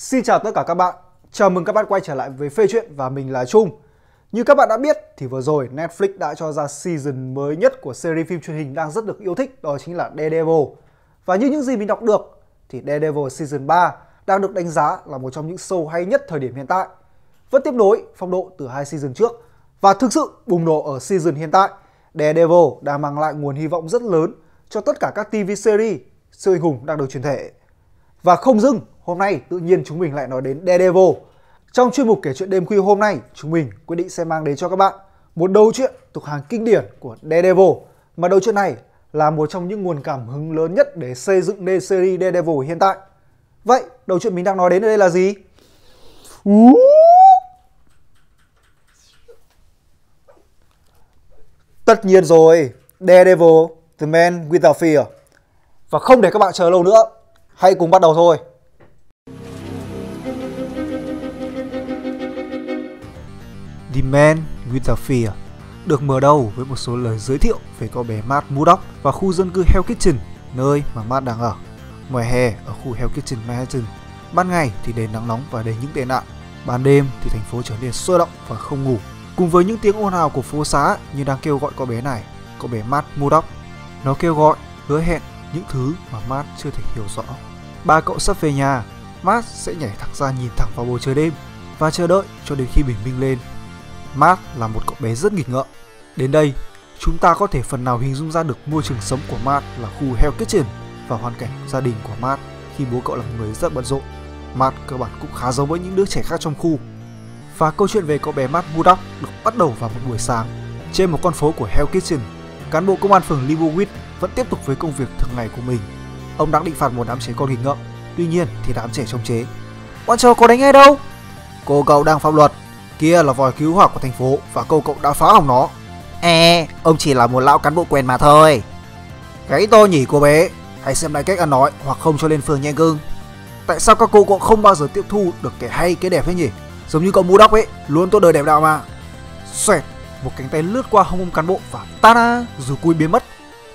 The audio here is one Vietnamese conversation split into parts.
Xin chào tất cả các bạn, chào mừng các bạn quay trở lại với Phê Chuyện và mình là Trung. Như các bạn đã biết thì vừa rồi Netflix đã cho ra season mới nhất của series phim truyền hình đang rất được yêu thích, đó chính là Daredevil. Và như những gì mình đọc được thì Daredevil season 3 đang được đánh giá là một trong những show hay nhất thời điểm hiện tại. Vẫn tiếp nối phong độ từ hai season trước và thực sự bùng nổ ở season hiện tại, Daredevil đang mang lại nguồn hy vọng rất lớn cho tất cả các TV series siêu anh hùng đang được truyền thể. Và không dừng, hôm nay tự nhiên chúng mình lại nói đến Daredevil. Trong chuyên mục kể chuyện đêm khuya hôm nay, chúng mình quyết định sẽ mang đến cho các bạn một đầu chuyện thuộc hàng kinh điển của Daredevil. Mà đầu chuyện này là một trong những nguồn cảm hứng lớn nhất để xây dựng nên series Daredevil hiện tại. Vậy đầu chuyện mình đang nói đến ở đây là gì? Tất nhiên rồi, Daredevil, The Man Without Fear. Và không để các bạn chờ lâu nữa, hãy cùng bắt đầu thôi. The Man Without Fear được mở đầu với một số lời giới thiệu về cậu bé Matt Murdock và khu dân cư Hell's Kitchen, nơi mà Matt đang ở. Ngoài hè ở khu Hell's Kitchen Manhattan, ban ngày thì đầy nắng nóng và đầy những tệ nạn, ban đêm thì thành phố trở nên sôi động và không ngủ. Cùng với những tiếng ồn ào của phố xá như đang kêu gọi cậu bé này, cậu bé Matt Murdock. Nó kêu gọi, hứa hẹn những thứ mà Matt chưa thể hiểu rõ. Ba cậu sắp về nhà, Matt sẽ nhảy thẳng ra nhìn thẳng vào bầu trời đêm và chờ đợi cho đến khi bình minh lên. Matt là một cậu bé rất nghịch ngợm. Đến đây, chúng ta có thể phần nào hình dung ra được môi trường sống của Matt là khu Hell's Kitchen và hoàn cảnh gia đình của Matt khi bố cậu là một người rất bận rộn. Matt cơ bản cũng khá giống với những đứa trẻ khác trong khu. Và câu chuyện về cậu bé Matt Murdock được bắt đầu vào một buổi sáng trên một con phố của Hell's Kitchen. Cán bộ công an phường Leawood vẫn tiếp tục với công việc thường ngày của mình. Ông đang định phạt một đám trẻ con nghịch ngợm, tuy nhiên thì đám trẻ chống chế. Bọn cháu có đánh ai đâu? Cô cậu đang phạm luật. Kia là vòi cứu hỏa của thành phố và cô cậu đã phá hỏng nó. Ông chỉ là một lão cán bộ quen mà thôi. Gãy to nhỉ cô bé, hãy xem lại cách ăn nói hoặc không cho lên phường nhẹ cưng. Tại sao các cô cậu không bao giờ tiếp thu được cái hay cái đẹp thế nhỉ? Giống như cậu Murdock ấy, luôn tốt đời đẹp đạo mà. Xoẹt, một cánh tay lướt qua hông ông cán bộ và ta-da, dù cui biến mất.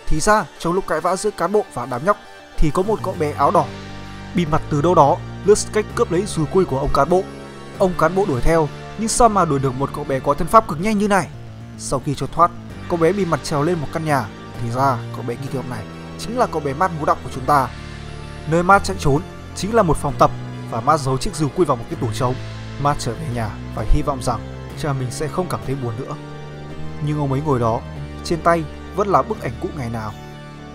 Thì ra trong lúc cãi vã giữa cán bộ và đám nhóc thì có một cậu bé áo đỏ bịt mặt từ đâu đó lướt cách cướp lấy dùi cui của ông cán bộ. Ông cán bộ đuổi theo, nhưng sao mà đuổi được một cậu bé có thân pháp cực nhanh như này? Sau khi trốn thoát, cậu bé bị mặt trèo lên một căn nhà. Thì ra cậu bé nghịch ngợm này chính là cậu bé Matt Murdock của chúng ta. Nơi Matt chạy trốn chính là một phòng tập và Matt giấu chiếc dùi cui vào một cái tủ trống. Matt trở về nhà và hy vọng rằng cha mình sẽ không cảm thấy buồn nữa. Nhưng ông ấy ngồi đó, trên tay vẫn là bức ảnh cũ ngày nào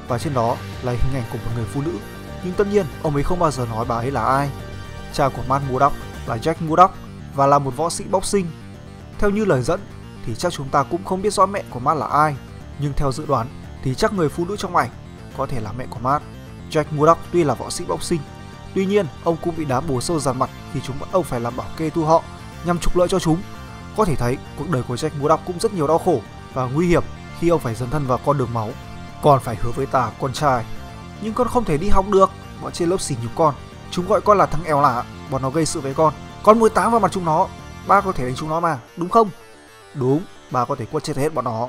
và trên đó là hình ảnh của một người phụ nữ. Nhưng tất nhiên ông ấy không bao giờ nói bà ấy là ai. Cha của Matt Murdock là Jack Murdock và là một võ sĩ boxing. Theo như lời dẫn thì chắc chúng ta cũng không biết rõ mẹ của Matt là ai, nhưng theo dự đoán thì chắc người phụ nữ trong ảnh có thể là mẹ của Matt. Jack Murdock tuy là võ sĩ boxing, tuy nhiên ông cũng bị đám bồ sâu dằn mặt khi chúng bắt ông phải làm bảo kê thu họ nhằm trục lợi cho chúng. Có thể thấy cuộc đời của Jack Murdock cũng rất nhiều đau khổ và nguy hiểm khi ông phải dấn thân vào con đường máu. Con phải hứa với ta con trai, nhưng con không thể đi học được. Bọn trên lớp xỉ nhục con, chúng gọi con là thằng éo lả, bọn nó gây sự với con. Con muối táng vào mặt chúng nó, ba có thể đánh chúng nó mà, đúng không? Đúng, ba có thể quất chết hết bọn nó.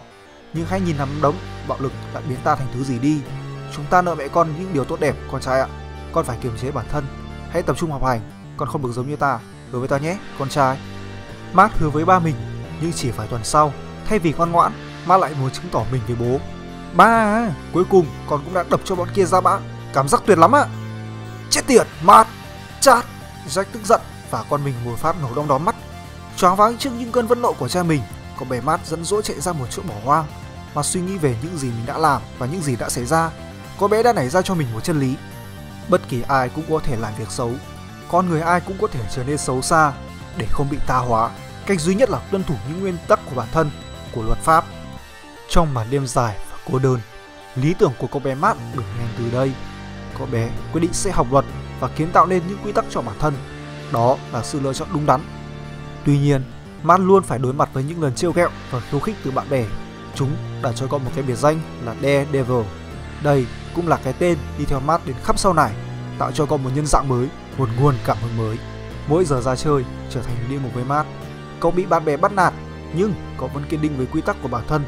Nhưng hãy nhìn nắm đấm, bạo lực đã biến ta thành thứ gì đi. Chúng ta nợ mẹ con những điều tốt đẹp, con trai ạ. Con phải kiềm chế bản thân, hãy tập trung học hành, con không được giống như ta, hứa với ta nhé, con trai. Matt hứa với ba mình, nhưng chỉ phải tuần sau, thay vì ngoan ngoãn, Matt lại muốn chứng tỏ mình với bố. Ba, cuối cùng con cũng đã đập cho bọn kia ra bã, cảm giác tuyệt lắm ạ. Chết tiệt, Matt, chát, Jack tức giận. Và con mình một phát nổ đom đóm mắt. Choáng váng trước những cơn phẫn nộ của cha mình, cậu bé Matt dẫn dỗi chạy ra một chỗ bỏ hoang mà suy nghĩ về những gì mình đã làm và những gì đã xảy ra. Có bé đã nảy ra cho mình một chân lý: bất kỳ ai cũng có thể làm việc xấu, con người ai cũng có thể trở nên xấu xa. Để không bị tha hóa, cách duy nhất là tuân thủ những nguyên tắc của bản thân, của luật pháp. Trong màn đêm dài và cô đơn, lý tưởng của cậu bé Matt được nhanh từ đây. Cậu bé quyết định sẽ học luật và kiến tạo nên những quy tắc cho bản thân. Đó là sự lựa chọn đúng đắn. Tuy nhiên, Matt luôn phải đối mặt với những lần trêu ghẹo và khiêu khích từ bạn bè. Chúng đã cho cậu một cái biệt danh là Daredevil. Đây cũng là cái tên đi theo Matt đến khắp sau này, tạo cho cậu một nhân dạng mới, một nguồn cảm hứng mới. Mỗi giờ ra chơi trở thành địa ngục với Matt. Cậu bị bạn bè bắt nạt, nhưng cậu vẫn kiên định với quy tắc của bản thân.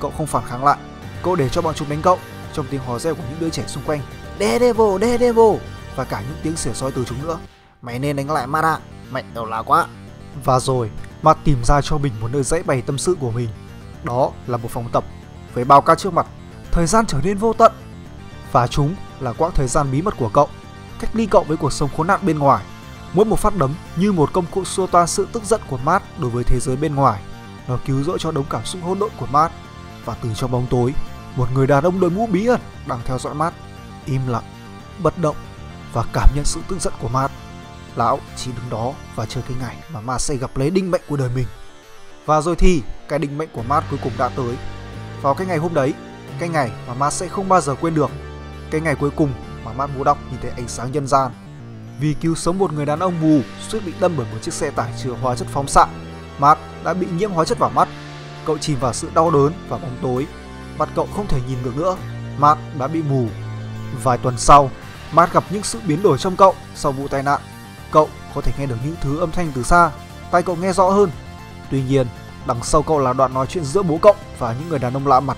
Cậu không phản kháng lại, cậu để cho bọn chúng đánh cậu trong tiếng hò reo của những đứa trẻ xung quanh, Daredevil, Daredevil, và cả những tiếng xỉa xói từ chúng nữa. Mày nên đánh lại Matt ạ, mạnh đầu lá quá. Và rồi, Matt tìm ra cho mình một nơi dãy bày tâm sự của mình. Đó là một phòng tập với bao ca trước mặt. Thời gian trở nên vô tận, và chúng là quãng thời gian bí mật của cậu, cách ly cậu với cuộc sống khốn nạn bên ngoài. Mỗi một phát đấm như một công cụ xua toan sự tức giận của Matt đối với thế giới bên ngoài. Nó cứu rỗi cho đống cảm xúc hỗn độn của Matt. Và từ trong bóng tối, một người đàn ông đội mũ bí ẩn đang theo dõi Matt, im lặng, bất động và cảm nhận sự tức giận của Matt. Lão chỉ đứng đó và chờ cái ngày mà Matt sẽ gặp lấy đinh mệnh của đời mình. Và rồi thì cái đinh mệnh của Matt cuối cùng đã tới. Vào cái ngày hôm đấy, cái ngày mà Matt sẽ không bao giờ quên được, cái ngày cuối cùng mà Matt Murdock nhìn thấy ánh sáng nhân gian vì cứu sống một người đàn ông mù suýt bị đâm bởi một chiếc xe tải chứa hóa chất phóng xạ. Matt đã bị nhiễm hóa chất vào mắt, cậu chìm vào sự đau đớn và bóng tối, mặt cậu không thể nhìn được nữa. Matt đã bị mù. Vài tuần sau, Matt gặp những sự biến đổi trong cậu sau vụ tai nạn. Cậu có thể nghe được những thứ âm thanh từ xa, tai cậu nghe rõ hơn. Tuy nhiên, đằng sau cậu là đoạn nói chuyện giữa bố cậu và những người đàn ông lạ mặt.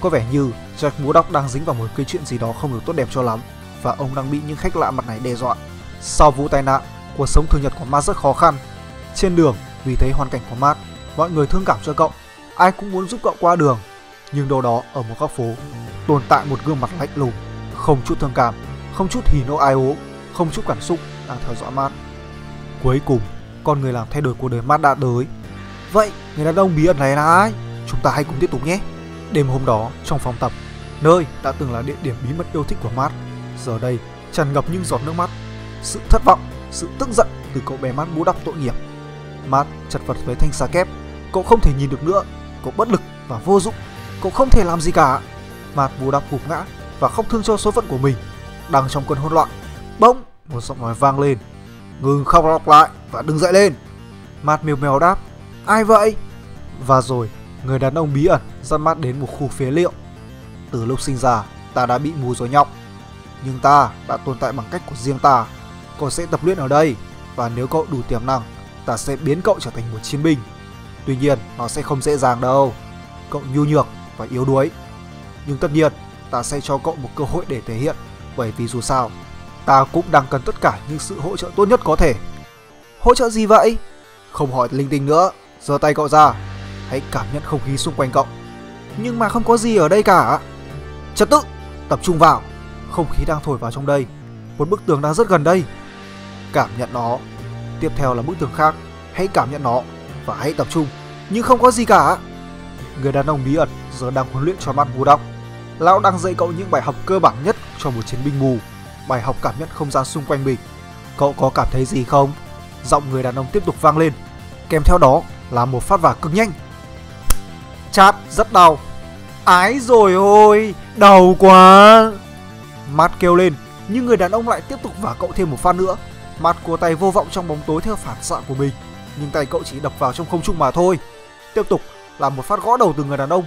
Có vẻ như Jack Murdock đang dính vào một cái chuyện gì đó không được tốt đẹp cho lắm, và ông đang bị những khách lạ mặt này đe dọa. Sau vụ tai nạn, cuộc sống thường nhật của Matt rất khó khăn. Trên đường, vì thấy hoàn cảnh của Matt, mọi người thương cảm cho cậu, ai cũng muốn giúp cậu qua đường. Nhưng đâu đó ở một góc phố, tồn tại một gương mặt lạnh lùng, không chút thương cảm, không chút hỉ nộ ai ố, không chút cảm xúc đang theo dõi Matt. Cuối cùng, con người làm thay đổi cuộc đời Matt đã tới. Vậy, người đàn ông bí ẩn này là ai? Chúng ta hãy cùng tiếp tục nhé! Đêm hôm đó, trong phòng tập, nơi đã từng là địa điểm bí mật yêu thích của Matt, giờ đây tràn ngập những giọt nước mắt, sự thất vọng, sự tức giận từ cậu bé Matt Murdock tội nghiệp. Matt chật vật với thanh xà kép, cậu không thể nhìn được nữa, cậu bất lực và vô dụng, cậu không thể làm gì cả. Matt Murdock gục ngã và khóc thương cho số phận của mình. Đang trong cơn hỗn loạn, bỗng một giọng nói vang lên: "Ngừng khóc lóc lại và đứng dậy lên." Matt mèo mèo đáp: "Ai vậy?" Và rồi người đàn ông bí ẩn dẫn Matt đến một khu phế liệu. "Từ lúc sinh ra, ta đã bị mù rồi nhóc, nhưng ta đã tồn tại bằng cách của riêng ta. Cậu sẽ tập luyện ở đây, và nếu cậu đủ tiềm năng, ta sẽ biến cậu trở thành một chiến binh. Tuy nhiên, nó sẽ không dễ dàng đâu. Cậu nhu nhược và yếu đuối, nhưng tất nhiên ta sẽ cho cậu một cơ hội để thể hiện, bởi vì dù sao, ta cũng đang cần tất cả những sự hỗ trợ tốt nhất có thể." "Hỗ trợ gì vậy?" "Không hỏi linh tinh nữa, giơ tay cậu ra. Hãy cảm nhận không khí xung quanh cậu." "Nhưng mà không có gì ở đây cả." "Trật tự, tập trung vào. Không khí đang thổi vào trong đây. Một bức tường đang rất gần đây. Cảm nhận nó. Tiếp theo là bức tường khác. Hãy cảm nhận nó và hãy tập trung." "Nhưng không có gì cả." Người đàn ông bí ẩn giờ đang huấn luyện cho Matt Murdock. Lão đang dạy cậu những bài học cơ bản nhất cho một chiến binh mù, bài học cảm nhận không gian xung quanh mình. "Cậu có cảm thấy gì không?" Giọng người đàn ông tiếp tục vang lên, kèm theo đó là một phát vả cực nhanh. Chát rất đau. "Ái rồi ôi, đau quá!" Matt kêu lên, nhưng người đàn ông lại tiếp tục vả cậu thêm một phát nữa. Matt cua tay vô vọng trong bóng tối theo phản xạ của mình, nhưng tay cậu chỉ đập vào trong không trung mà thôi. Tiếp tục là một phát gõ đầu từ người đàn ông.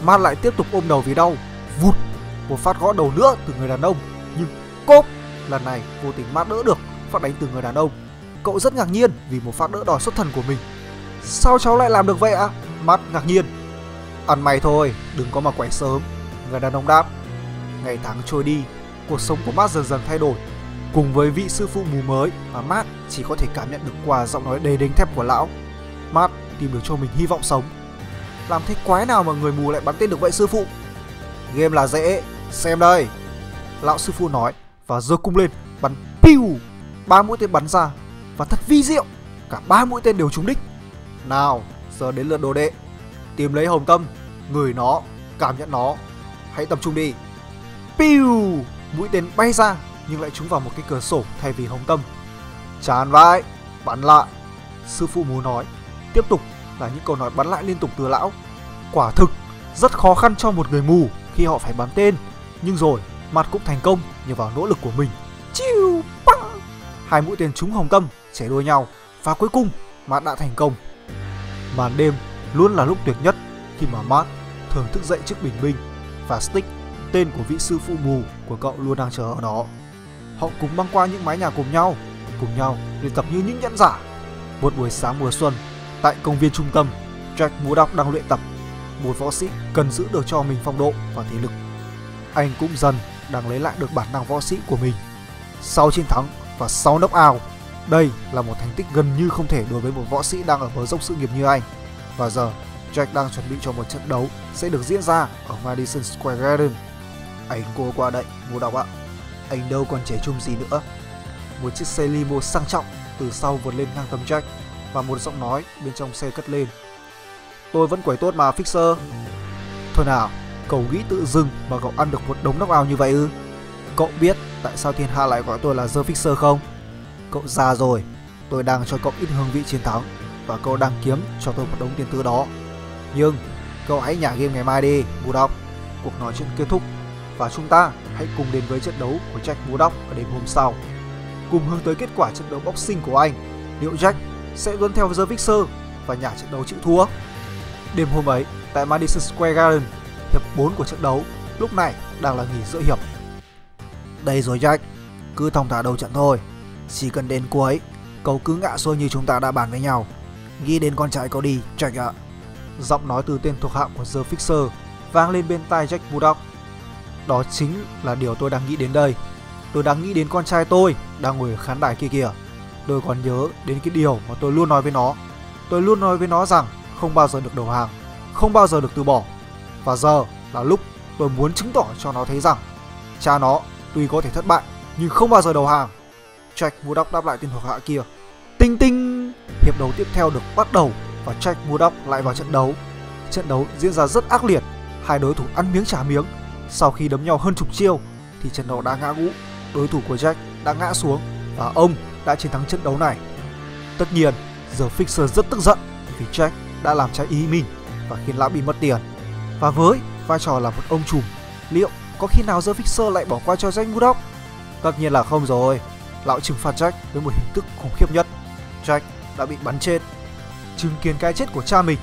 Matt lại tiếp tục ôm đầu vì đau. Vụt, một phát gõ đầu nữa từ người đàn ông, nhưng cốp, lần này vô tình Matt đỡ được phát đánh từ người đàn ông. Cậu rất ngạc nhiên vì một phát đỡ đòn xuất thần của mình. "Sao cháu lại làm được vậy ạ?" Matt ngạc nhiên. "Ăn mày thôi, đừng có mà quẩy sớm," người đàn ông đáp. Ngày tháng trôi đi, cuộc sống của Matt dần dần thay đổi. Cùng với vị sư phụ mù mới mà Matt chỉ có thể cảm nhận được qua giọng nói đầy đinh thép của lão, Matt tìm được cho mình hy vọng sống. "Làm thế quái nào mà người mù lại bắn tên được vậy sư phụ?" "Game là dễ, xem đây," lão sư phụ nói và giơ cung lên bắn. Piu, 3 mũi tên bắn ra và thật vi diệu, cả 3 mũi tên đều trúng đích. "Nào, giờ đến lượt đồ đệ. Tìm lấy hồng tâm, ngửi nó, cảm nhận nó. Hãy tập trung đi." Piu, mũi tên bay ra nhưng lại trúng vào một cái cửa sổ thay vì hồng tâm. "Chán vãi, bắn lại," sư phụ mù nói. Tiếp tục là những câu nói bắn lại liên tục từ lão. Quả thực rất khó khăn cho một người mù khi họ phải bắn tên, nhưng rồi Matt cũng thành công nhờ vào nỗ lực của mình. Chiu, băng, 2 mũi tên trúng hồng tâm chẻ đuôi nhau và cuối cùng Matt đã thành công. Màn đêm luôn là lúc tuyệt nhất khi mà Matt thường thức dậy trước bình minh, và Stick, tên của vị sư phụ mù của cậu, luôn đang chờ ở đó. Họ cùng băng qua những mái nhà cùng nhau luyện tập như những nhẫn giả. Một buổi sáng mùa xuân tại công viên trung tâm, Jack Murdock đang luyện tập. Một võ sĩ cần giữ được cho mình phong độ và thể lực. Anh cũng dần đang lấy lại được bản năng võ sĩ của mình. 6 chiến thắng và 6 knock out, Đây là một thành tích gần như không thể đối với một võ sĩ đang ở bờ dốc sự nghiệp như anh. Và giờ, Jack đang chuẩn bị cho một trận đấu sẽ được diễn ra ở Madison Square Garden. Anh cô qua đây, Mô Đọc ạ. Anh đâu còn trẻ trung gì nữa. Một chiếc xe limo sang trọng từ sau vượt lên ngang tầm Jack và một giọng nói bên trong xe cất lên. Tôi vẫn quẩy tốt mà, Fixer. Thôi nào, cậu nghĩ tự dưng mà cậu ăn được một đống knock out như vậy ư? Cậu biết tại sao thiên hạ lại gọi tôi là The Fixer không? Cậu già rồi, tôi đang cho cậu ít hương vị chiến thắng và cậu đang kiếm cho tôi một đống tiền tư đó. Nhưng cậu hãy nhả game ngày mai đi, Murdock. Cuộc nói chuyện kết thúc và chúng ta hãy cùng đến với trận đấu của Jack Murdock ở đêm hôm sau. Cùng hướng tới kết quả trận đấu boxing của anh, liệu Jack sẽ luôn theo The Fixer và nhả trận đấu chịu thua? Đêm hôm ấy, tại Madison Square Garden, hiệp 4 của trận đấu lúc này đang là nghỉ giữa hiệp. Đây rồi Jack, cứ thong thả đầu trận thôi. Chỉ cần đến cuối, cậu cứ ngã xuôi như chúng ta đã bàn với nhau. Nghĩ đến con trai cậu đi, Jack ạ. Giọng nói từ tên thuộc hạ của The Fixer vang lên bên tai Jack Murdock. Đó chính là điều tôi đang nghĩ đến đây. Tôi đang nghĩ đến con trai tôi đang ngồi ở khán đài kia kìa. Tôi còn nhớ đến cái điều mà tôi luôn nói với nó. Tôi luôn nói với nó rằng không bao giờ được đầu hàng, không bao giờ được từ bỏ. Và giờ là lúc tôi muốn chứng tỏ cho nó thấy rằng cha nó tuy có thể thất bại nhưng không bao giờ đầu hàng. Jack Murdock đáp lại tên thuộc hạ kia. Tinh tinh! Hiệp đấu tiếp theo được bắt đầu và Jack Murdock lại vào trận đấu. Trận đấu diễn ra rất ác liệt, hai đối thủ ăn miếng trả miếng. Sau khi đấm nhau hơn chục chiêu thì trận đấu đã ngã ngũ, đối thủ của Jack đã ngã xuống và ông đã chiến thắng trận đấu này. Tất nhiên, The Fixer rất tức giận vì Jack đã làm trái ý mình và khiến lão bị mất tiền. Và với vai trò là một ông trùm, liệu có khi nào The Fixer lại bỏ qua cho Jack Murdock? Tất nhiên là không rồi. Lão trừng phạt Jack với một hình thức khủng khiếp nhất. Jack đã bị bắn chết. Chứng kiến cái chết của cha mình,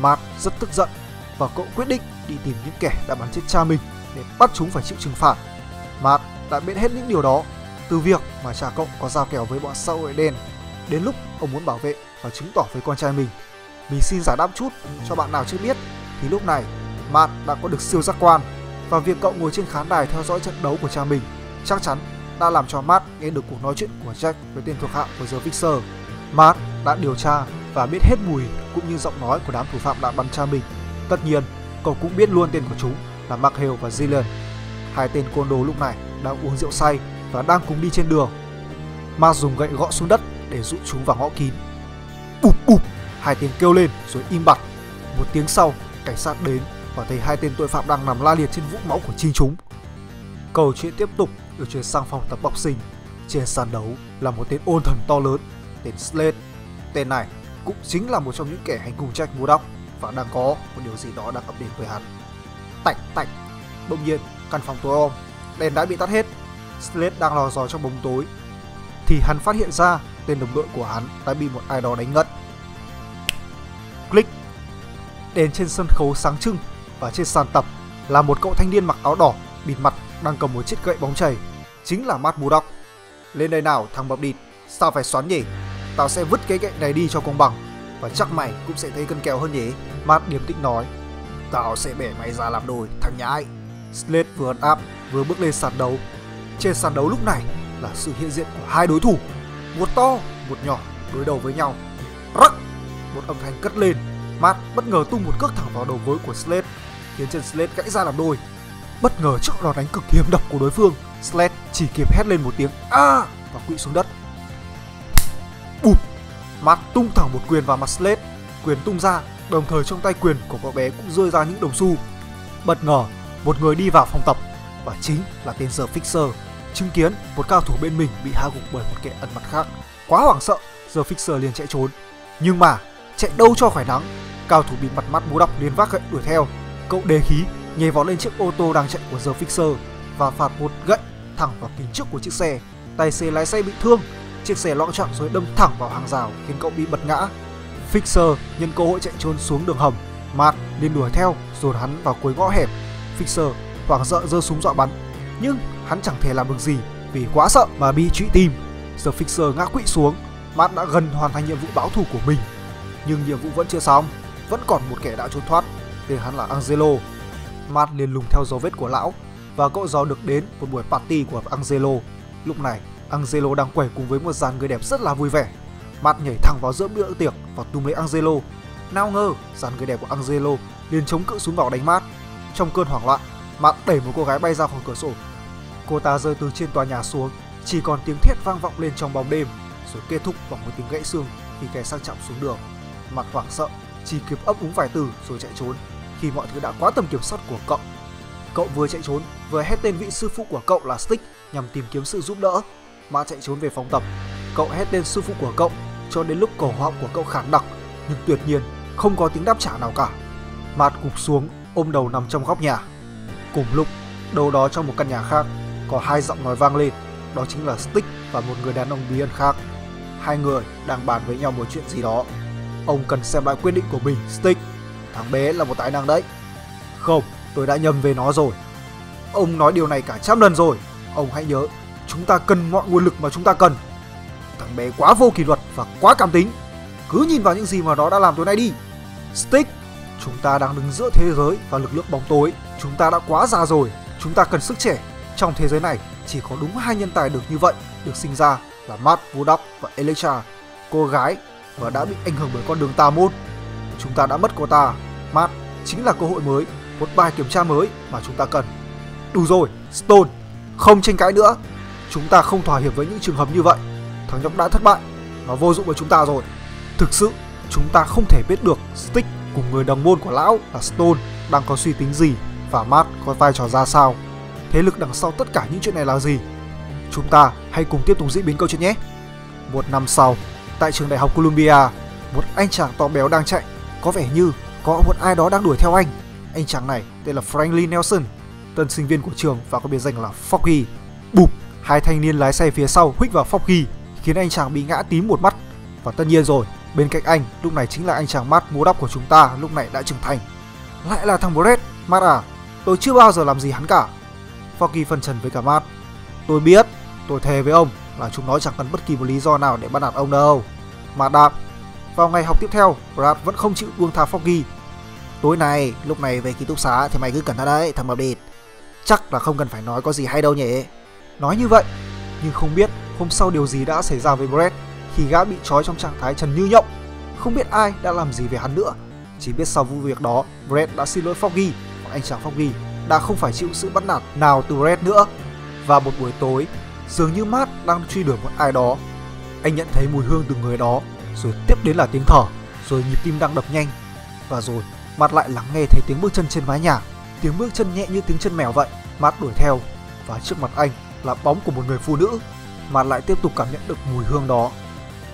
Matt rất tức giận và cậu quyết định đi tìm những kẻ đã bắn chết cha mình để bắt chúng phải chịu trừng phạt. Matt đã biết hết những điều đó, từ việc mà cha cậu có giao kèo với bọn xã hội đen đến lúc ông muốn bảo vệ và chứng tỏ với con trai mình. Mình xin giải đáp chút cho bạn nào chưa biết thì lúc này Matt đã có được siêu giác quan và việc cậu ngồi trên khán đài theo dõi trận đấu của cha mình chắc chắn đã làm cho Matt nghe được cuộc nói chuyện của Jack với tên thuộc hạ của The Fixer. Matt đã điều tra và biết hết mùi cũng như giọng nói của đám thủ phạm đã bắn cha mình. Tất nhiên, cậu cũng biết luôn tên của chúng là McHale và Zillian. Hai tên côn đồ lúc này đang uống rượu say và đang cùng đi trên đường. Matt dùng gậy gõ xuống đất để dụ chúng vào ngõ kín. Bụp bụp, hai tiếng kêu lên rồi im bặt. Một tiếng sau, cảnh sát đến và thấy hai tên tội phạm đang nằm la liệt trên vũng máu của chính chúng. Câu chuyện tiếp tục được chuyển sang phòng tập boxing. Trên sàn đấu là một tên ôn thần to lớn tên Slade. Tên này cũng chính là một trong những kẻ hành hung Jack Murdock và đang có một điều gì đó đang ập đến với hắn. Tạch tạch, bỗng nhiên căn phòng tối om, đèn đã bị tắt hết. Slade đang lò dò trong bóng tối thì hắn phát hiện ra tên đồng đội của hắn đã bị một ai đó đánh ngất. Click. Đèn trên sân khấu sáng trưng và trên sàn tập là một cậu thanh niên mặc áo đỏ bịt mặt đang cầm một chiếc gậy bóng chày, chính là Matt Murdock. Lên đây nào thằng bập địt, sao phải xoắn nhỉ? Tao sẽ vứt cái gậy này đi cho công bằng và chắc mày cũng sẽ thấy cân kèo hơn nhỉ? Matt điềm tĩnh nói. Tao sẽ bẻ mày ra làm đôi, thằng nhãi. Slade vừa ấn áp vừa bước lên sàn đấu. Trên sàn đấu lúc này là sự hiện diện của hai đối thủ, một to một nhỏ đối đầu với nhau. Rắc! Một âm thanh cất lên. Matt bất ngờ tung một cước thẳng vào đầu gối của Slade, khiến chân Slade gãy ra làm đôi. Bất ngờ trước đòn đánh cực hiểm độc của đối phương, Slade chỉ kịp hét lên một tiếng a và quỵ xuống đất. Bụp! Matt tung thẳng một quyền vào mặt Slade. Quyền tung ra, đồng thời trong tay quyền của cậu bé cũng rơi ra những đồng xu. Bất ngờ, một người đi vào phòng tập và chính là tên The Fixer. Chứng kiến một cao thủ bên mình bị hạ gục bởi một kẻ ẩn mặt khác, quá hoảng sợ, The Fixer liền chạy trốn. Nhưng mà chạy đâu cho phải nắng, cao thủ bị mặt Matt Murdock liền vác gậy đuổi theo. Cậu đề khí nhảy vào lên chiếc ô tô đang chạy của The Fixer và phạt một gậy thẳng vào kính trước của chiếc xe. Tài xế lái xe bị thương, chiếc xe loạng choạng rồi đâm thẳng vào hàng rào khiến cậu bị bật ngã. Fixer nhân cơ hội chạy trốn xuống đường hầm, Matt liền đuổi theo dồn hắn vào cuối ngõ hẹp. Fixer hoảng sợ giơ súng dọa bắn, nhưng hắn chẳng thể làm được gì vì quá sợ mà bị trụy tim. The Fixer ngã quỵ xuống. Matt đã gần hoàn thành nhiệm vụ báo thù của mình, nhưng nhiệm vụ vẫn chưa xong, vẫn còn một kẻ đã trốn thoát, tên hắn là Angelo. Matt liền lùng theo dấu vết của lão và cậu dò được đến một buổi party của Angelo. Lúc này Angelo đang quẩy cùng với một dàn người đẹp rất là vui vẻ. Matt nhảy thẳng vào giữa bữa tiệc và túm lấy Angelo. Nào ngờ, dàn người đẹp của Angelo liền chống cự súng vào đánh Matt. Trong cơn hoảng loạn, Matt đẩy một cô gái bay ra khỏi cửa sổ. Cô ta rơi từ trên tòa nhà xuống, chỉ còn tiếng thét vang vọng lên trong bóng đêm, rồi kết thúc bằng một tiếng gãy xương khi kẻ sang chạm xuống đường. Matt hoảng sợ, chỉ kịp ấp úng vài từ rồi chạy trốn khi mọi thứ đã quá tầm kiểm soát của cậu. Cậu vừa chạy trốn, vừa hét tên vị sư phụ của cậu là Stick nhằm tìm kiếm sự giúp đỡ. Matt chạy trốn về phòng tập, cậu hét tên sư phụ của cậu cho đến lúc cổ họng của cậu khản đặc, nhưng tuyệt nhiên không có tiếng đáp trả nào cả. Matt gục xuống, ôm đầu nằm trong góc nhà. Cùng lúc, đâu đó trong một căn nhà khác, có hai giọng nói vang lên, đó chính là Stick và một người đàn ông bí ẩn khác. Hai người đang bàn với nhau một chuyện gì đó. Ông cần xem lại quyết định của mình, Stick. Thằng bé là một tài năng đấy. Không, tôi đã nhầm về nó rồi. Ông nói điều này cả trăm lần rồi. Ông hãy nhớ, chúng ta cần mọi nguồn lực mà chúng ta cần. Thằng bé quá vô kỷ luật và quá cảm tính. Cứ nhìn vào những gì mà nó đã làm tối nay đi, Stick. Chúng ta đang đứng giữa thế giới và lực lượng bóng tối. Chúng ta đã quá già rồi. Chúng ta cần sức trẻ. Trong thế giới này chỉ có đúng hai nhân tài được như vậy, được sinh ra là Matt Murdock và Elektra, cô gái và đã bị ảnh hưởng bởi con đường tà môn. Chúng ta đã mất cô ta. Matt chính là cơ hội mới, một bài kiểm tra mới mà chúng ta cần. Đủ rồi, Stone, không tranh cãi nữa. Chúng ta không thỏa hiệp với những trường hợp như vậy. Thằng nhóc đã thất bại, nó vô dụng với chúng ta rồi. Thực sự, chúng ta không thể biết được Stick cùng người đồng môn của lão là Stone đang có suy tính gì và Matt có vai trò ra sao. Thế lực đằng sau tất cả những chuyện này là gì? Chúng ta hãy cùng tiếp tục diễn biến câu chuyện nhé. Một năm sau, tại trường đại học Columbia, một anh chàng to béo đang chạy. Có vẻ như có một ai đó đang đuổi theo anh. Anh chàng này tên là Franklin Nelson, tân sinh viên của trường và có biệt danh là Foggy. Bụp, hai thanh niên lái xe phía sau huých vào Foggy, khiến anh chàng bị ngã tím một mắt. Và tất nhiên rồi, bên cạnh anh lúc này chính là anh chàng Matt Murdock của chúng ta, lúc này đã trưởng thành. Lại là thằng Brett, Matt à, tôi chưa bao giờ làm gì hắn cả. Foggy phân trần với cả Matt. Tôi biết, tôi thề với ông là chúng nó chẳng cần bất kỳ một lý do nào để bắt nạt ông đâu. Matt đáp. Vào ngày học tiếp theo, Brad vẫn không chịu buông tha Foggy. Tối nay, lúc này về ký túc xá thì mày cứ cẩn thận đấy, thằng mập địt. Chắc là không cần phải nói có gì hay đâu nhỉ. Nói như vậy, nhưng không biết hôm sau điều gì đã xảy ra với Brad khi gã bị trói trong trạng thái trần như nhộng. Không biết ai đã làm gì về hắn nữa. Chỉ biết sau vụ việc đó, Brad đã xin lỗi Foggy, và anh chàng Foggy đã không phải chịu sự bắt nạt nào từ Brad nữa. Và một buổi tối, dường như Matt đang truy đuổi một ai đó. Anh nhận thấy mùi hương từ người đó, rồi tiếp đến là tiếng thở, rồi nhịp tim đang đập nhanh. Và rồi Matt lại lắng nghe thấy tiếng bước chân trên mái nhà. Tiếng bước chân nhẹ như tiếng chân mèo vậy. Matt đuổi theo, và trước mặt anh là bóng của một người phụ nữ. Matt lại tiếp tục cảm nhận được mùi hương đó.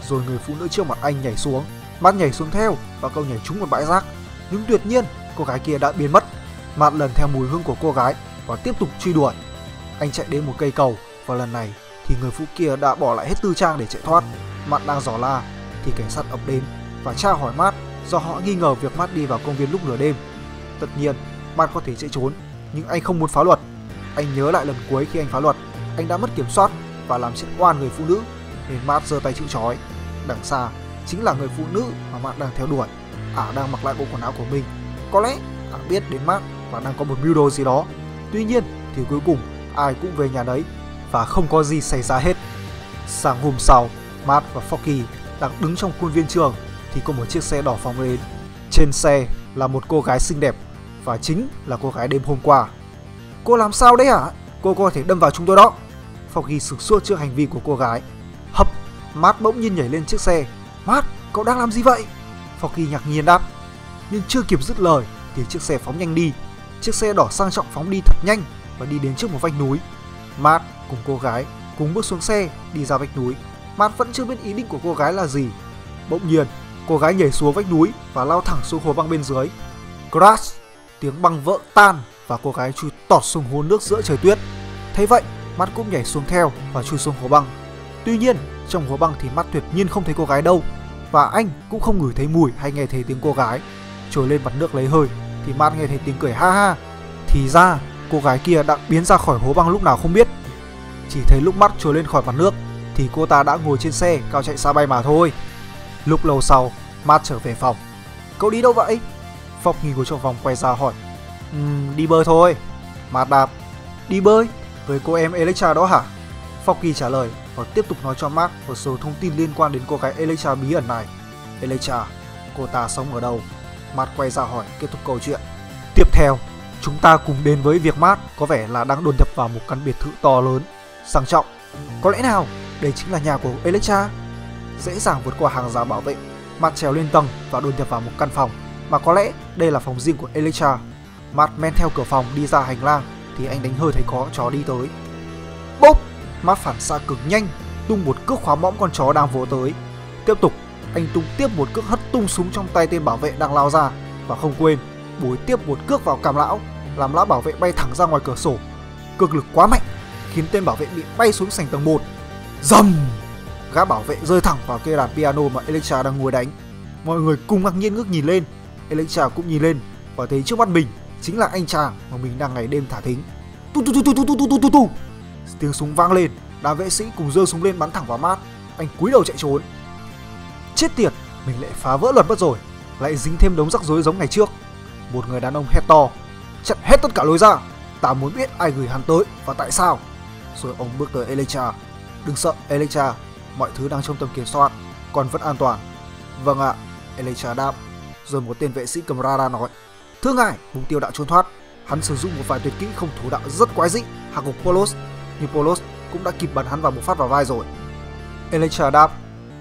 Rồi người phụ nữ trước mặt anh nhảy xuống. Matt nhảy xuống theo, và cậu nhảy trúng một bãi rác. Nhưng tuyệt nhiên cô gái kia đã biến mất. Matt lần theo mùi hương của cô gái và tiếp tục truy đuổi. Anh chạy đến một cây cầu, và lần này thì người phụ kia đã bỏ lại hết tư trang để chạy thoát. Matt đang giỏ la thì cảnh sát ập đến và tra hỏi Matt do họ nghi ngờ việc Matt đi vào công viên lúc nửa đêm. Tất nhiên, Matt có thể chạy trốn, nhưng anh không muốn phá luật. Anh nhớ lại lần cuối khi anh phá luật, anh đã mất kiểm soát và làm chết oan người phụ nữ, nên Matt giơ tay chịu trói. Đằng xa chính là người phụ nữ mà Matt đang theo đuổi. Ả đang mặc lại bộ quần áo của mình. Có lẽ Ả biết đến Matt và đang có một mưu đồ gì đó. Tuy nhiên thì cuối cùng ai cũng về nhà đấy và không có gì xảy ra hết. Sáng hôm sau, Matt và Foggy đang đứng trong khuôn viên trường thì có một chiếc xe đỏ phóng đến. Trên xe là một cô gái xinh đẹp, và chính là cô gái đêm hôm qua. Cô làm sao đấy hả? Cô có thể đâm vào chúng tôi đó. Foggy sửng sốt trước hành vi của cô gái. Hấp, Matt bỗng nhiên nhảy lên chiếc xe. Matt, cậu đang làm gì vậy? Foggy ngạc nhiên đáp. Nhưng chưa kịp dứt lời thì chiếc xe phóng nhanh đi. Chiếc xe đỏ sang trọng phóng đi thật nhanh và đi đến trước một vách núi. Matt cùng cô gái cùng bước xuống xe đi ra vách núi. Matt vẫn chưa biết ý định của cô gái là gì. Bỗng nhiên, cô gái nhảy xuống vách núi và lao thẳng xuống hồ băng bên dưới. Crash! Tiếng băng vỡ tan và cô gái chui tọt xuống hố nước giữa trời tuyết. Thế vậy, Matt cũng nhảy xuống theo và chui xuống hồ băng. Tuy nhiên, trong hồ băng thì Matt tuyệt nhiên không thấy cô gái đâu, và anh cũng không ngửi thấy mùi hay nghe thấy tiếng cô gái. Trồi lên mặt nước lấy hơi thì Matt nghe thấy tiếng cười ha ha. Thì ra, cô gái kia đã biến ra khỏi hố băng lúc nào không biết. Chỉ thấy lúc Matt trồi lên khỏi mặt nước thì cô ta đã ngồi trên xe cao chạy xa bay mà thôi. Lúc lâu sau, Matt trở về phòng. Cậu đi đâu vậy? Foggy ngồi trong phòng quay ra hỏi. Đi bơi thôi. Matt đáp. Đi bơi? Với cô em Elektra đó hả? Foggy trả lời. và tiếp tục nói cho Mark một số thông tin liên quan đến cô gái Elektra bí ẩn này. Elektra, cô ta sống ở đâu? Mark quay ra hỏi, kết thúc câu chuyện. Tiếp theo, chúng ta cùng đến với việc Mark có vẻ là đang đột nhập vào một căn biệt thự to lớn, sang trọng. Có lẽ nào đây chính là nhà của Elektra? Dễ dàng vượt qua hàng rào bảo vệ, Mark trèo lên tầng và đột nhập vào một căn phòng mà có lẽ đây là phòng riêng của Elektra. Mark men theo cửa phòng đi ra hành lang thì anh đánh hơi thấy có chó đi tới. Bốp! Mark phản xạ cực nhanh, tung một cước khóa mõm con chó đang vồ tới. Tiếp tục, anh tung tiếp một cước hất tung súng trong tay tên bảo vệ đang lao ra và không quên bối tiếp một cước vào cằm lão, làm lão bảo vệ bay thẳng ra ngoài cửa sổ. Cực lực quá mạnh khiến tên bảo vệ bị bay xuống sảnh tầng 1. Dầm! Gã bảo vệ rơi thẳng vào cây đàn piano mà Elektra đang ngồi đánh. Mọi người cùng ngạc nhiên ngước nhìn lên, Elektra cũng nhìn lên và thấy trước mắt mình chính là anh chàng mà mình đang ngày đêm thả thính. Tu tu tu tu tu tu tu tu tu. Tiếng súng vang lên, đám vệ sĩ cùng giơ súng lên bắn thẳng vào Mark. Anh cúi đầu chạy trốn. Chết tiệt, mình lại phá vỡ luật mất rồi, lại dính thêm đống rắc rối giống ngày trước. Một người đàn ông hét to, chặn hết tất cả lối ra, ta muốn biết ai gửi hắn tới và tại sao. Rồi ông bước tới Elektra. Đừng sợ Elektra, mọi thứ đang trong tầm kiểm soát, còn vẫn an toàn. Vâng ạ, Elektra đáp. Rồi một tên vệ sĩ cầm radar nói, thưa ngài, mục tiêu đã trốn thoát. Hắn sử dụng một vài tuyệt kỹ không thủ đạo rất quái dị, hạ gục Polos, nhưng Polos cũng đã kịp bắn hắn vào một phát vào vai rồi. Elektra đáp,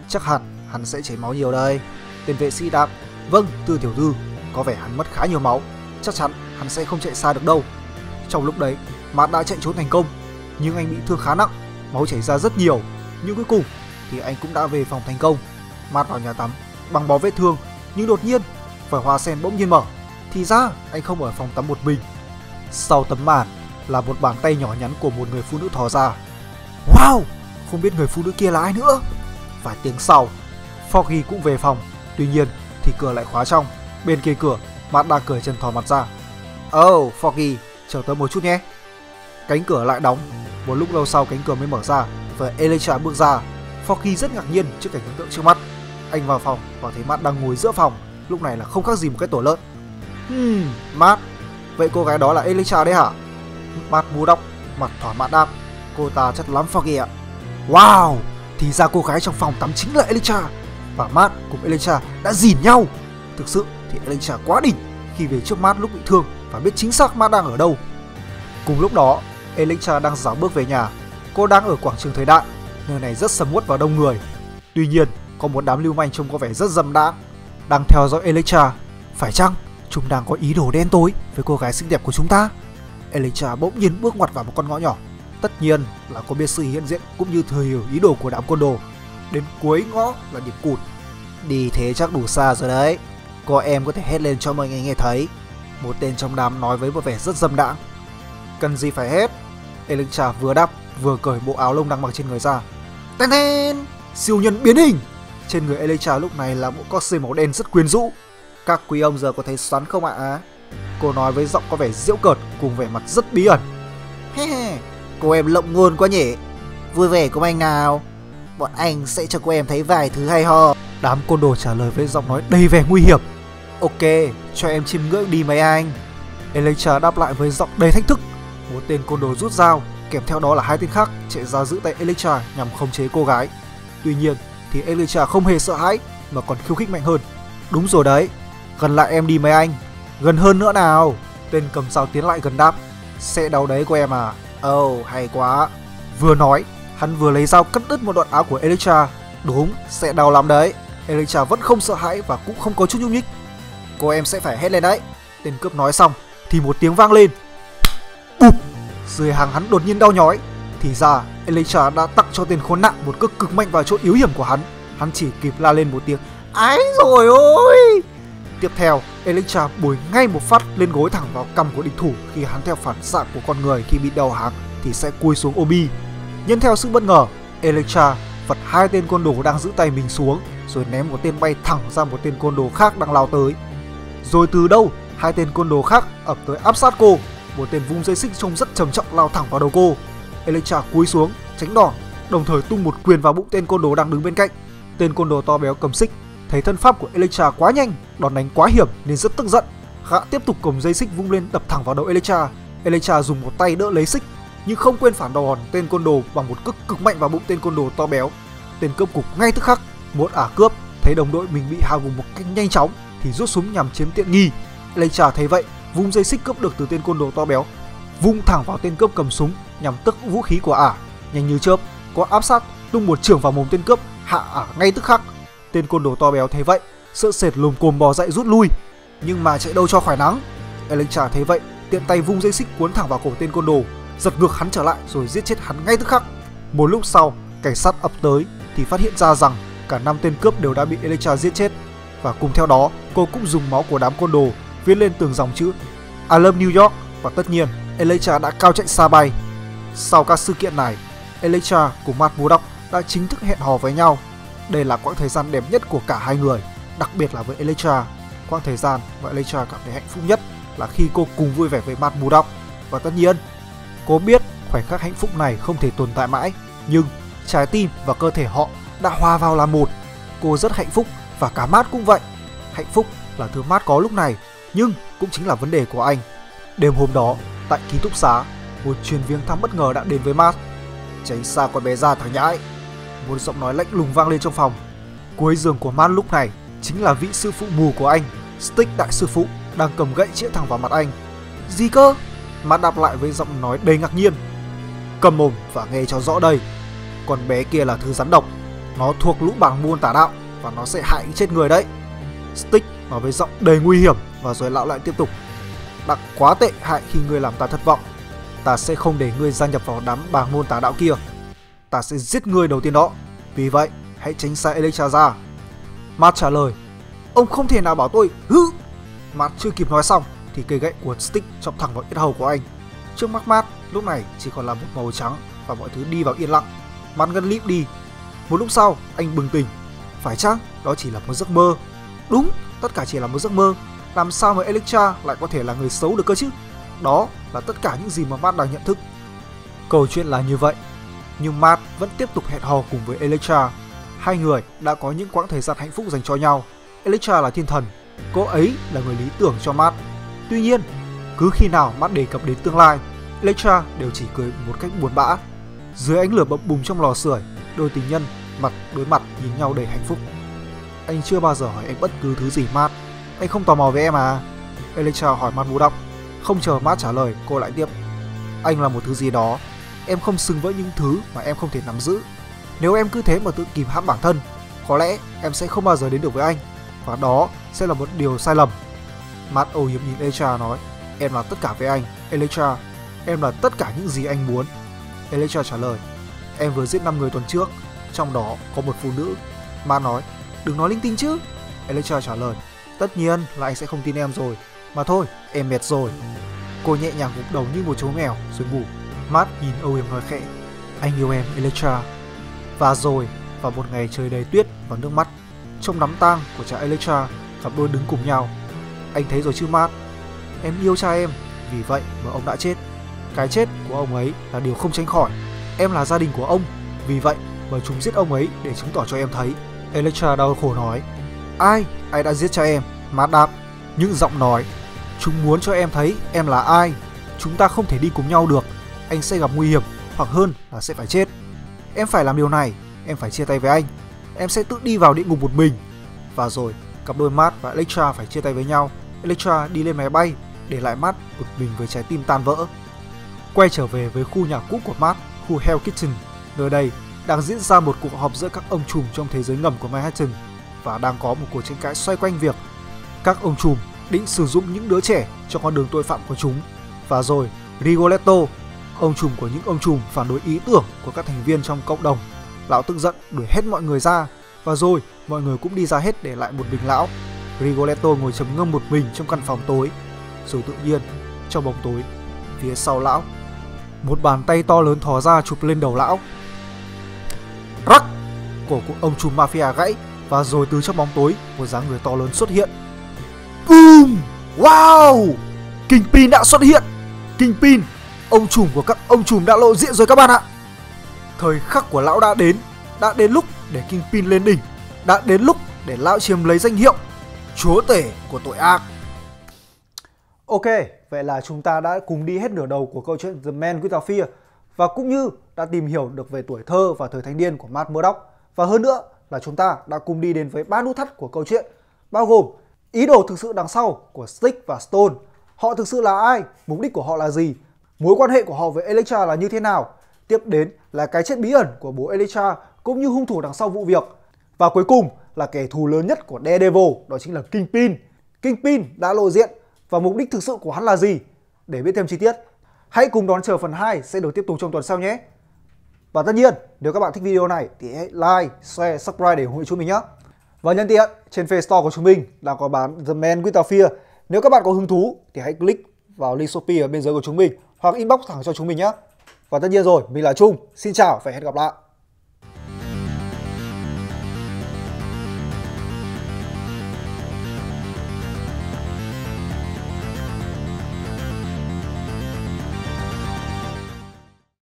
chắc hẳn hắn sẽ chảy máu nhiều đây. Tên vệ sĩ đáp, vâng, thưa tiểu thư, có vẻ hắn mất khá nhiều máu, chắc chắn hắn sẽ không chạy xa được đâu. Trong lúc đấy, Mark đã chạy trốn thành công, nhưng anh bị thương khá nặng, máu chảy ra rất nhiều, nhưng cuối cùng thì anh cũng đã về phòng thành công. Mark vào nhà tắm, băng bó vết thương, nhưng đột nhiên vòi hoa sen bỗng nhiên mở. Thì ra anh không ở phòng tắm một mình. Sau tấm màn là một bàn tay nhỏ nhắn của một người phụ nữ thò ra. Wow, không biết người phụ nữ kia là ai nữa. Vài tiếng sau, Foggy cũng về phòng, tuy nhiên thì cửa lại khóa trong. Bên kia cửa, Mark đang cởi chân thò mặt ra. Oh, Foggy, chờ tớ một chút nhé. Cánh cửa lại đóng. Một lúc lâu sau cánh cửa mới mở ra và Elektra bước ra. Foggy rất ngạc nhiên trước cảnh hiện tượng trước mắt. Anh vào phòng và thấy Mark đang ngồi giữa phòng, lúc này là không khác gì một cái tổ lợn. Mark, vậy cô gái đó là Elektra đấy hả? Mark Murdock mặt thỏa mãn đáp, cô ta chất lắm Foggy ạ. Wow, thì ra cô gái trong phòng tắm chính là Elektra. Và Mark cùng Elektra đã dìm nhau. Thực sự thì Elektra quá đỉnh khi về trước Mark lúc bị thương và biết chính xác Mark đang ở đâu. Cùng lúc đó, Elektra đang rảo bước về nhà. Cô đang ở quảng trường thời đại, nơi này rất sầm uất và đông người. Tuy nhiên, có một đám lưu manh trông có vẻ rất dâm đãng đang theo dõi Elektra. Phải chăng chúng đang có ý đồ đen tối với cô gái xinh đẹp của chúng ta? Elektra bỗng nhiên bước ngoặt vào một con ngõ nhỏ. Tất nhiên là cô biết sự hiện diện cũng như thừa hiểu ý đồ của đám côn đồ. Đến cuối ngõ là điểm cụt. Đi thế chắc đủ xa rồi đấy, cô em có thể hét lên cho mọi người nghe thấy, một tên trong đám nói với một vẻ rất dâm đãng. Cần gì phải hét, Elektra vừa đáp vừa cởi bộ áo lông đang mặc trên người ra. Tên tên siêu nhân biến hình. Trên người Elektra lúc này là bộ costume màu đen rất quyến rũ. Các quý ông giờ có thấy xoắn không ạ? Cô nói với giọng có vẻ giễu cợt cùng vẻ mặt rất bí ẩn. He, cô em lộng ngôn quá nhỉ. Vui vẻ cùng anh nào, bọn anh sẽ cho cô em thấy vài thứ hay ho. Đám côn đồ trả lời với giọng nói đầy vẻ nguy hiểm. Ok, cho em chiêm ngưỡng đi mấy anh, Elektra đáp lại với giọng đầy thách thức. Một tên côn đồ rút dao, kèm theo đó là hai tên khác chạy ra giữ tay Elektra nhằm khống chế cô gái. Tuy nhiên thì Elektra không hề sợ hãi mà còn khiêu khích mạnh hơn. Đúng rồi đấy, gần lại em đi mấy anh, gần hơn nữa nào. Tên cầm dao tiến lại gần đáp, sẽ đau đấy cô em à. Oh, hay quá. Vừa nói, hắn vừa lấy dao cắt đứt một đoạn áo của Elektra. Đúng, sẽ đau lắm đấy. Elektra vẫn không sợ hãi và cũng không có chút nhúc nhích. Cô em sẽ phải hét lên đấy, tên cướp nói xong thì một tiếng vang lên. Bụp, dưới hàng hắn đột nhiên đau nhói. Thì ra Elektra đã tặng cho tên khốn nạn một cước cực mạnh vào chỗ yếu hiểm của hắn. Hắn chỉ kịp la lên một tiếng ái rồi ôi. Tiếp theo, Elektra bồi ngay một phát lên gối thẳng vào cằm của địch thủ. Khi hắn theo phản xạ của con người khi bị đầu hàng thì sẽ cúi xuống obi. Nhân theo sự bất ngờ, Elektra vật hai tên côn đồ đang giữ tay mình xuống, rồi ném một tên bay thẳng ra một tên côn đồ khác đang lao tới. Rồi từ đâu, hai tên côn đồ khác ập tới áp sát cô. Một tên vung dây xích trông rất trầm trọng lao thẳng vào đầu cô. Elektra cúi xuống, tránh đòn, đồng thời tung một quyền vào bụng tên côn đồ đang đứng bên cạnh. Tên côn đồ to béo cầm xích thấy thân pháp của Elektra quá nhanh, đòn đánh quá hiểm nên rất tức giận. Gã tiếp tục cầm dây xích vung lên đập thẳng vào đầu Elektra. Elektra dùng một tay đỡ lấy xích, nhưng không quên phản đòn tên côn đồ bằng một cước cực mạnh vào bụng tên côn đồ to béo. Tên cướp cục ngay tức khắc, một ả cướp thấy đồng đội mình bị hao gục một cách nhanh chóng thì rút súng nhằm chiếm tiện nghi. Elektra thấy vậy, vung dây xích cướp được từ tên côn đồ to béo, vung thẳng vào tên cướp cầm súng nhằm tước vũ khí của ả. Nhanh như chớp, có áp sát tung một chưởng vào mồm tên cướp, hạ ả ngay tức khắc. Tên côn đồ to béo thấy vậy, sợ sệt lồm cồm bò dậy rút lui, nhưng mà chạy đâu cho khỏi nắng. Elektra thấy vậy, tiện tay vung dây xích cuốn thẳng vào cổ tên côn đồ, giật ngược hắn trở lại rồi giết chết hắn ngay tức khắc. Một lúc sau, cảnh sát ập tới thì phát hiện ra rằng cả 5 tên cướp đều đã bị Elektra giết chết, và cùng theo đó cô cũng dùng máu của đám côn đồ viết lên từng dòng chữ I love New York, và tất nhiên Elektra đã cao chạy xa bay. Sau các sự kiện này, Elektra cùng Matt Murdock đã chính thức hẹn hò với nhau. Đây là quãng thời gian đẹp nhất của cả hai người, đặc biệt là với Elektra. Quãng thời gian mà Elektra cảm thấy hạnh phúc nhất là khi cô cùng vui vẻ với Matt Murdock. Và tất nhiên, cô biết khoảnh khắc hạnh phúc này không thể tồn tại mãi, nhưng trái tim và cơ thể họ đã hòa vào là một. Cô rất hạnh phúc và cả Matt cũng vậy. Hạnh phúc là thứ Matt có lúc này, nhưng cũng chính là vấn đề của anh. Đêm hôm đó, tại ký túc xá, một chuyến viếng thăm bất ngờ đã đến với Matt. Tránh xa con bé già thằng nhãi, một giọng nói lạnh lùng vang lên trong phòng. Cuối giường của Matt lúc này chính là vị sư phụ mù của anh, Stick đại sư phụ, đang cầm gậy chĩa thẳng vào mặt anh. Gì cơ? Matt đáp lại với giọng nói đầy ngạc nhiên. Cầm mồm và nghe cho rõ đây. Con bé kia là thứ rắn độc, nó thuộc lũ bảng buôn tà đạo và nó sẽ hại chết người đấy. Stick nói với giọng đầy nguy hiểm, và rồi lão lại tiếp tục. Đặc quá tệ hại khi ngươi làm ta thất vọng. Ta sẽ không để ngươi gia nhập vào đám bảng môn tà đạo kia. Ta sẽ giết ngươi đầu tiên đó. Vì vậy, hãy tránh xa Elektra ra. Matt trả lời. Ông không thể nào bảo tôi hứ. Matt chưa kịp nói xong thì cây gậy của Stick chọc thẳng vào yết hầu của anh. Trước mắt Matt lúc này chỉ còn là một màu trắng và mọi thứ đi vào yên lặng. Matt ngất líp đi. Một lúc sau, anh bừng tỉnh. Phải chăng đó chỉ là một giấc mơ? Đúng, tất cả chỉ là một giấc mơ. Làm sao mà Elektra lại có thể là người xấu được cơ chứ? Đó là tất cả những gì mà Matt đang nhận thức. Câu chuyện là như vậy, nhưng Matt vẫn tiếp tục hẹn hò cùng với Elektra. Hai người đã có những quãng thời gian hạnh phúc dành cho nhau. Elektra là thiên thần, cô ấy là người lý tưởng cho Matt. Tuy nhiên, cứ khi nào Matt đề cập đến tương lai, Elektra đều chỉ cười một cách buồn bã. Dưới ánh lửa bập bùng trong lò sưởi, đôi tình nhân mặt đối mặt nhìn nhau đầy hạnh phúc. Anh chưa bao giờ hỏi anh bất cứ thứ gì Matt. Anh không tò mò về em à? Elektra hỏi Matt Murdock. Không chờ Matt trả lời, cô lại tiếp. Anh là một thứ gì đó. Em không xứng với những thứ mà em không thể nắm giữ. Nếu em cứ thế mà tự kìm hãm bản thân, có lẽ em sẽ không bao giờ đến được với anh. Và đó sẽ là một điều sai lầm. Matt âu yếm nhìn Elektra nói. Em là tất cả với anh, Elektra. Em là tất cả những gì anh muốn. Elektra trả lời. Em vừa giết 5 người tuần trước, trong đó có một phụ nữ. Matt nói. Đừng nói linh tinh chứ. Elektra trả lời. Tất nhiên là anh sẽ không tin em rồi. Mà thôi, em mệt rồi. Cô nhẹ nhàng gục đầu như một chú mèo rồi ngủ. Matt nhìn âu yếm nói khẽ. Anh yêu em, Elektra. Và rồi, vào một ngày trời đầy tuyết và nước mắt, trong đám tang của cha Elektra, cặp đôi đứng cùng nhau. Anh thấy rồi chứ Matt? Em yêu cha em, vì vậy mà ông đã chết. Cái chết của ông ấy là điều không tránh khỏi. Em là gia đình của ông, vì vậy mà chúng giết ông ấy để chứng tỏ cho em thấy. Elektra đau khổ nói. Ai đã giết cha em? Matt đáp. Những giọng nói. Chúng muốn cho em thấy em là ai. Chúng ta không thể đi cùng nhau được. Anh sẽ gặp nguy hiểm, hoặc hơn là sẽ phải chết. Em phải làm điều này. Em phải chia tay với anh. Em sẽ tự đi vào địa ngục một mình. Và rồi, cặp đôi Matt và Elektra phải chia tay với nhau. Elektra đi lên máy bay, để lại Matt một mình với trái tim tan vỡ. Quay trở về với khu nhà cũ của Matt, khu Hell's Kitchen. Nơi đây đang diễn ra một cuộc họp giữa các ông trùm trong thế giới ngầm của Manhattan, và đang có một cuộc tranh cãi xoay quanh việc các ông trùm định sử dụng những đứa trẻ cho con đường tội phạm của chúng. Và rồi, Rigoletto, ông trùm của những ông trùm phản đối ý tưởng của các thành viên trong cộng đồng, lão tức giận đuổi hết mọi người ra, và rồi mọi người cũng đi ra hết để lại một mình lão. Rigoletto ngồi trầm ngâm một mình trong căn phòng tối, rồi tự nhiên trong bóng tối phía sau lão, một bàn tay to lớn thò ra chụp lên đầu lão. Rắc! Cổ của ông trùm mafia gãy, và rồi từ trong bóng tối một dáng người to lớn xuất hiện. Boom! Wow! Kingpin đã xuất hiện! Kingpin, ông trùm của các ông trùm đã lộ diện rồi các bạn ạ! Thời khắc của lão đã đến lúc để Kingpin lên đỉnh, đã đến lúc để lão chiếm lấy danh hiệu chúa tể của tội ác. Ok, vậy là chúng ta đã cùng đi hết nửa đầu của câu chuyện The Man Without Fear. và cũng như đã tìm hiểu được về tuổi thơ và thời thanh niên của Matt Murdock. Và hơn nữa là chúng ta đã cùng đi đến với 3 nút thắt của câu chuyện, bao gồm ý đồ thực sự đằng sau của Stick và Stone, họ thực sự là ai, mục đích của họ là gì, mối quan hệ của họ với Elektra là như thế nào, tiếp đến là cái chết bí ẩn của bố Elektra cũng như hung thủ đằng sau vụ việc, và cuối cùng là kẻ thù lớn nhất của Daredevil, đó chính là Kingpin. Kingpin đã lộ diện và mục đích thực sự của hắn là gì? Để biết thêm chi tiết, hãy cùng đón chờ phần 2 sẽ được tiếp tục trong tuần sau nhé. Và tất nhiên, nếu các bạn thích video này thì hãy like, share, subscribe để ủng hộ chúng mình nhé. Và nhân tiện, trên Face Store của chúng mình đang có bán The Man Without Fear. Nếu các bạn có hứng thú thì hãy click vào link Shopee ở bên dưới của chúng mình hoặc inbox thẳng cho chúng mình nhé. Và tất nhiên rồi, mình là Trung, xin chào và hẹn gặp lại.